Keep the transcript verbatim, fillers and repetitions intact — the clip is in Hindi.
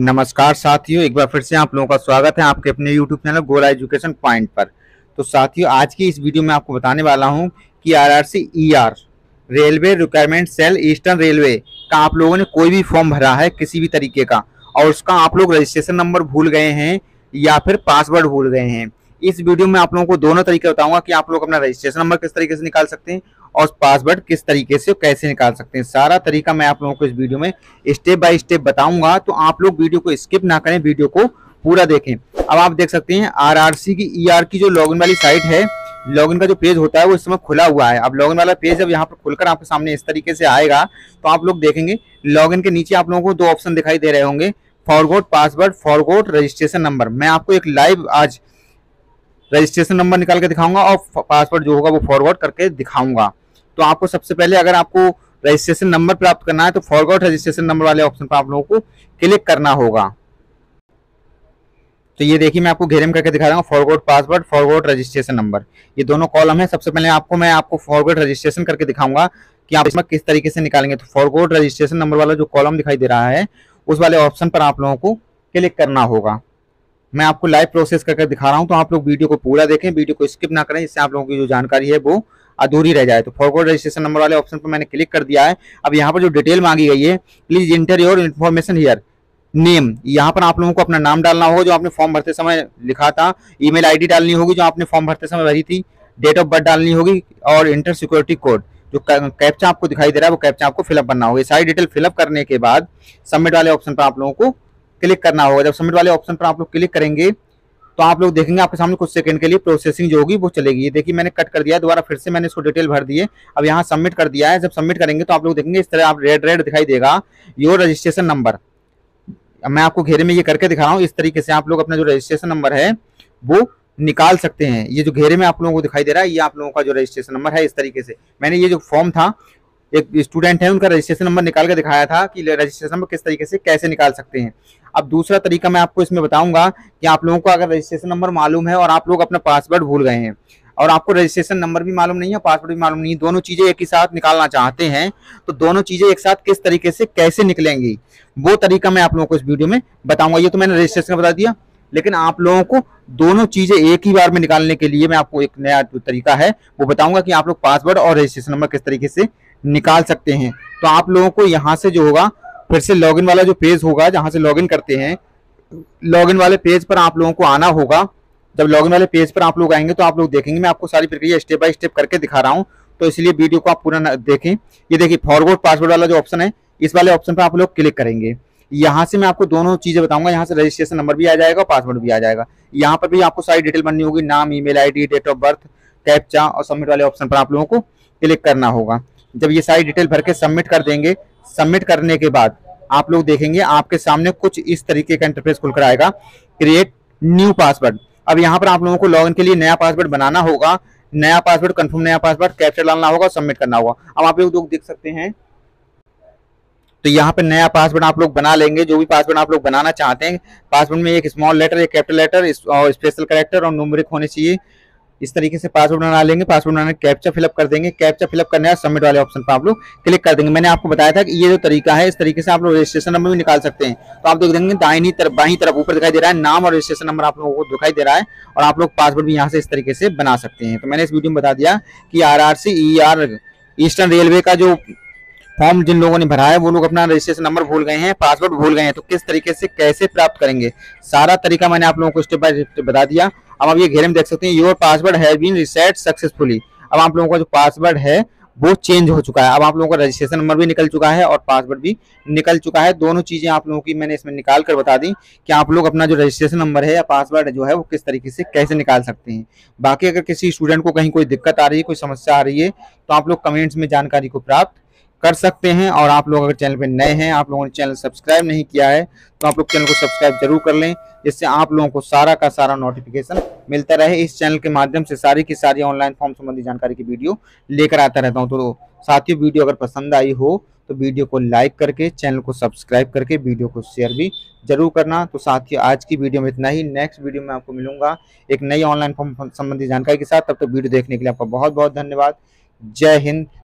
नमस्कार साथियों, एक बार फिर से आप लोगों का स्वागत है आपके अपने YouTube channel Gola education point पर। तो साथियों, आज की इस वीडियो में आपको बताने वाला हूं कि RRC ER railway requirement cell eastern railway का आप लोगों ने कोई भी फॉर्म भरा है किसी भी तरीके का और उसका आप लोग रजिस्ट्रेशन नंबर भूल गए हैं या फिर पासवर्ड भूल गए हैं। इस वीडियो में आप लोगों को दोनों तरीके बताऊंगा कि आप लोग अपना रजिस्ट्रेशन नंबर किस तरीके से निकाल सकते हैं और पासवर्ड किस तरीके से कैसे निकाल सकते हैं। सारा तरीका मैं आप लोगों को इस वीडियो में स्टेप बाय स्टेप बताऊंगा, तो आप लोग वीडियो को स्किप ना करें, वीडियो को पूरा देखें। अब आप देख सकते हैं आरआरसी की ईआर की जो लॉगिन वाली साइट है, लॉगिन का जो पेज होता है वो इस समय खुला हुआ है। अब लॉगिन वाला पेज जब यहाँ पर खुलकर आपके सामने इस तरीके से आएगा तो आप लोग देखेंगे लॉगिन के नीचे आप लोगों को दो ऑप्शन दिखाई दे रहे होंगे, forgot password, forgot registration number. मैं आपको एक लाइव आज रजिस्ट्रेशन नंबर निकाल के दिखाऊंगा और पासवर्ड जो होगा वो फॉरवर्ड करके दिखाऊंगा। तो आपको सबसे पहले अगर आपको रजिस्ट्रेशन नंबर प्राप्त करना है तो फॉरवर्ड रजिस्ट्रेशन नंबर वाले ऑप्शन पर आप लोगों को क्लिक करना होगा। तो ये देखिए, मैं आपको घेरे में करके दिखा रहा हूँ, forward password, forward registration number, ये दोनों कॉलम है। सबसे पहले आपको मैं आपको फॉरवर्ड रजिस्ट्रेशन करके दिखाऊंगा कि आप इसमें किस तरीके से निकालेंगे। तो फॉरवर्ड रजिस्ट्रेशन नंबर वाला जो कॉलम दिखाई दे रहा है उस वाले ऑप्शन पर आप लोगों को क्लिक करना होगा। मैं आपको लाइव प्रोसेस करके दिखा रहा हूं, तो आप लोग वीडियो को पूरा देखें, वीडियो को स्किप ना करें, इससे आप लोगों की जो जानकारी है वो अधूरी रह जाए। तो फॉरवर्ड रजिस्ट्रेशन नंबर वाले ऑप्शन पर मैंने क्लिक कर दिया है। अब यहाँ पर जो डिटेल मांगी गई है, please enter your information here, name, यहाँ पर आप लोगों को अपना नाम डालना होगा जो आपने फॉर्म भरते समय लिखा था, ईमेल आईडी डालनी होगी जो आपने फॉर्म भरते समय भरी थी, डेट ऑफ बर्थ डालनी होगी और इंटर सिक्योरिटी कोड, जो कैप्चा आपको दिखाई दे रहा है वो कैप्चा आपको फिलअप करना होगा। सारी डिटेल फिलअप करने के बाद सबमिट वाले ऑप्शन पर आप लोगों को क्लिक करना होगा। जब सबमिट वाले ऑप्शन पर आप लोग क्लिक करेंगे तो आप लोग देखेंगे आपके सामने कुछ सेकंड के लिए प्रोसेसिंग जो होगी वो चलेगी। ये देखिए, मैंने कट कर दिया, दोबारा फिर से मैंने इसको डिटेल भर दिए, अब यहाँ सबमिट कर दिया है। जब सबमिट करेंगे तो आप लोग देखेंगे इस तरह आप रेड रेड दिखाई देगा योर रजिस्ट्रेशन नंबर। मैं आपको घेरे में ये करके दिखा रहा हूँ, इस तरीके से आप लोग अपना जो रजिस्ट्रेशन नंबर है वो निकाल सकते हैं। ये जो घेरे में आप लोगों को दिखाई दे रहा है ये आप लोगों का जो रजिस्ट्रेशन नंबर है। इस तरीके से मैंने ये जो फॉर्म था, एक स्टूडेंट है, उनका रजिस्ट्रेशन नंबर निकाल के दिखाया था कि रजिस्ट्रेशन नंबर किस तरीके से कैसे निकाल सकते हैं। अब दूसरा तरीका मैं आपको इसमें बताऊंगा कि आप लोगों को अगर रजिस्ट्रेशन नंबर मालूम है और आप लोग अपना पासवर्ड भूल गए हैं और आपको रजिस्ट्रेशन नंबर भी मालूम नहीं है, पासवर्ड भी मालूम नहीं है, दोनों चीज़ें एक ही साथ निकालना चाहते हैं, तो दोनों चीज़ें एक साथ किस तरीके से कैसे निकलेंगी वो तरीका मैं आप लोगों को इस वीडियो में बताऊंगा। ये तो मैंने रजिस्ट्रेशन बता दिया, लेकिन आप लोगों को दोनों चीजें एक ही बार में निकालने के लिए मैं आपको एक नया तरीका है वो बताऊंगा कि आप लोग पासवर्ड और रजिस्ट्रेशन नंबर किस तरीके से निकाल सकते हैं। तो आप लोगों को यहाँ से जो होगा फिर से लॉगिन वाला जो पेज होगा जहाँ से लॉगिन करते हैं, लॉगिन वाले पेज पर आप लोगों को आना होगा। जब लॉगिन वाले पेज पर आप लोग आएंगे तो आप लोग देखेंगे मैं आपको सारी प्रक्रिया स्टेप बाय स्टेप करके दिखा रहा हूँ, तो इसलिए वीडियो को आप पूरा देखें। ये देखिए, फॉरवर्ड पासवर्ड वाला जो ऑप्शन है इस वाले ऑप्शन पर आप लोग क्लिक करेंगे। यहाँ से मैं आपको दोनों चीजें बताऊंगा, यहाँ से रजिस्ट्रेशन नंबर भी आ जाएगा और पासवर्ड भी आ जाएगा। यहाँ पर भी आपको सारी डिटेल भरनी होगी, नाम, email ID, date of birth, captcha, और सबमिट वाले ऑप्शन पर आप लोगों को क्लिक करना होगा। जब ये सारी डिटेल भर के सबमिट कर देंगे, सबमिट करने के बाद आप लोग देखेंगे आपके सामने कुछ इस तरीके का इंटरफेस खुलकर आएगा, क्रिएट न्यू पासवर्ड। अब यहाँ पर आप लोगों को लॉगिन के लिए नया पासवर्ड बनाना होगा, नया पासवर्ड, कंफर्म नया पासवर्ड, कैप्चा डालना होगा, सबमिट करना होगा। अब आप लोग देख सकते हैं तो यहाँ पे नया पासवर्ड आप लोग बना लेंगे, जो भी पासवर्ड आप लोग बनाना चाहते हैं। पासवर्ड में एक स्मॉल लेटर, एक कैपिटल लेटर और स्पेशल कैरेक्टर और न्यूमेरिक होने चाहिए। इस तरीके से पासवर्ड बना लेंगे, पासवर्ड बनाने कैप्चा फिलअप कर देंगे, कैप्चा फिलअप करने और सबमिट वाले ऑप्शन पर आप लोग क्लिक कर देंगे। मैंने आपको बताया था कि ये जो तरीका है इस तरीके से आप लोग रजिस्ट्रेशन नंबर भी निकाल सकते हैं। तो आप देख देंगे दाहिनी तरफ, बाईं तरफ ऊपर दिखाई दे रहा है नाम और रजिस्ट्रेशन नंबर आप लोगों को दिखाई दे रहा है, और आप लोग पासवर्ड भी यहाँ से इस तरीके से बना सकते हैं। तो मैंने इस वीडियो में बता दिया कि आरआरसी ईआर ईस्टर्न रेलवे का जो फॉर्म जिन लोगों ने भरा है वो लोग अपना रजिस्ट्रेशन नंबर भूल गए हैं, पासवर्ड भूल गए हैं, तो किस तरीके से कैसे प्राप्त करेंगे, सारा तरीका मैंने आप लोगों को स्टेप बाय स्टेप बता दिया। अब आप ये घेरे में देख सकते हैं, your password has been reset successfully. अब आप लोगों का जो पासवर्ड है वो चेंज हो चुका है। अब आप लोगों का रजिस्ट्रेशन नंबर भी निकल चुका है और पासवर्ड भी निकल चुका है। दोनों चीज़ें आप लोगों की मैंने इसमें निकाल कर बता दी कि आप लोग अपना जो रजिस्ट्रेशन नंबर है या पासवर्ड जो है वो किस तरीके से कैसे निकाल सकते हैं। बाकी अगर किसी स्टूडेंट को कहीं कोई दिक्कत आ रही है, कोई समस्या आ रही है, तो आप लोग कमेंट्स में जानकारी को प्राप्त कर सकते हैं। और आप लोग अगर चैनल पे नए हैं, आप लोगों ने चैनल सब्सक्राइब नहीं किया है, तो आप लोग चैनल को सब्सक्राइब जरूर कर लें, जिससे आप लोगों को सारा का सारा नोटिफिकेशन मिलता रहे। इस चैनल के माध्यम से सारी की सारी ऑनलाइन फॉर्म संबंधी जानकारी की वीडियो लेकर आता रहता हूं। तो साथियों, वीडियो अगर पसंद आई हो तो वीडियो को लाइक करके, चैनल को सब्सक्राइब करके, वीडियो को शेयर भी जरूर करना। तो साथियों, आज की वीडियो में इतना ही। नेक्स्ट वीडियो में आपको मिलूंगा एक नई ऑनलाइन फॉर्म संबंधी जानकारी के साथ। तब तक वीडियो देखने के लिए आपका बहुत बहुत धन्यवाद। जय हिंद।